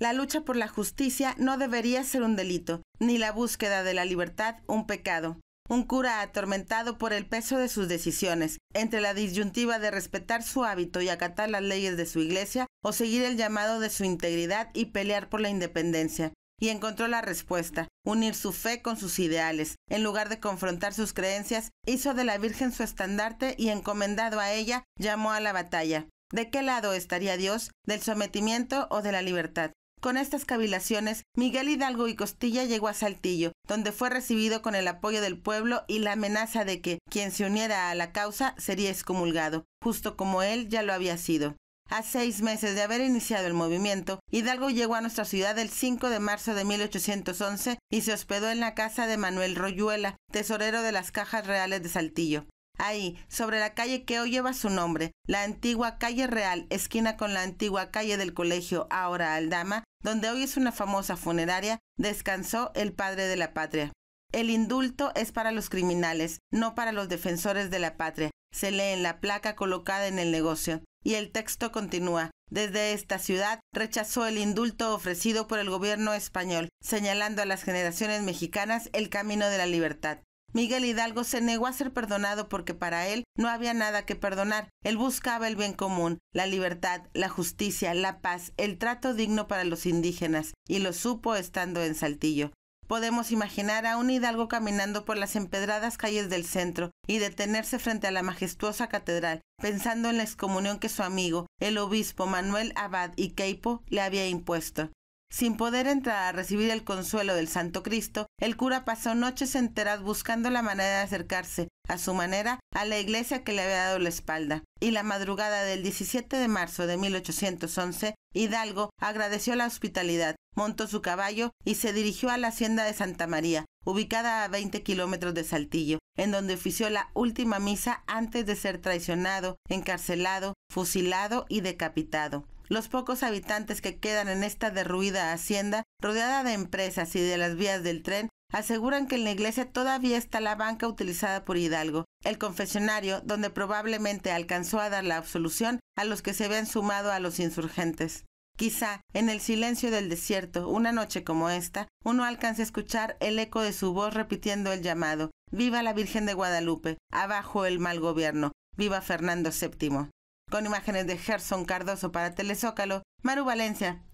La lucha por la justicia no debería ser un delito, ni la búsqueda de la libertad un pecado. Un cura atormentado por el peso de sus decisiones, entre la disyuntiva de respetar su hábito y acatar las leyes de su iglesia o seguir el llamado de su integridad y pelear por la independencia. Y encontró la respuesta, unir su fe con sus ideales. En lugar de confrontar sus creencias, hizo de la Virgen su estandarte y encomendado a ella, llamó a la batalla. ¿De qué lado estaría Dios? ¿Del sometimiento o de la libertad? Con estas cavilaciones, Miguel Hidalgo y Costilla llegó a Saltillo, donde fue recibido con el apoyo del pueblo y la amenaza de que quien se uniera a la causa sería excomulgado, justo como él ya lo había sido. A 6 meses de haber iniciado el movimiento, Hidalgo llegó a nuestra ciudad el 5 de marzo de 1811 y se hospedó en la casa de Manuel Royuela, tesorero de las Cajas Reales de Saltillo. Ahí, sobre la calle que hoy lleva su nombre, la antigua calle Real, esquina con la antigua calle del Colegio, ahora Aldama, donde hoy es una famosa funeraria, descansó el padre de la patria. El indulto es para los criminales, no para los defensores de la patria, se lee en la placa colocada en el negocio. Y el texto continúa, desde esta ciudad rechazó el indulto ofrecido por el gobierno español, señalando a las generaciones mexicanas el camino de la libertad. Miguel Hidalgo se negó a ser perdonado porque para él no había nada que perdonar. Él buscaba el bien común, la libertad, la justicia, la paz, el trato digno para los indígenas, y lo supo estando en Saltillo. Podemos imaginar a un Hidalgo caminando por las empedradas calles del centro y detenerse frente a la majestuosa catedral, pensando en la excomunión que su amigo, el obispo Manuel Abad y Queipo, le había impuesto. Sin poder entrar a recibir el consuelo del Santo Cristo, el cura pasó noches enteras buscando la manera de acercarse, a su manera, a la iglesia que le había dado la espalda. Y la madrugada del 17 de marzo de 1811, Hidalgo agradeció la hospitalidad, montó su caballo y se dirigió a la hacienda de Santa María, ubicada a 20 kilómetros de Saltillo, en donde ofició la última misa antes de ser traicionado, encarcelado, fusilado y decapitado. Los pocos habitantes que quedan en esta derruida hacienda, rodeada de empresas y de las vías del tren, aseguran que en la iglesia todavía está la banca utilizada por Hidalgo, el confesionario donde probablemente alcanzó a dar la absolución a los que se habían sumado a los insurgentes. Quizá, en el silencio del desierto, una noche como esta, uno alcance a escuchar el eco de su voz repitiendo el llamado, «Viva la Virgen de Guadalupe, abajo el mal gobierno, viva Fernando VII». Con imágenes de Gerson Cardoso para Telezócalo, Maru Valencia.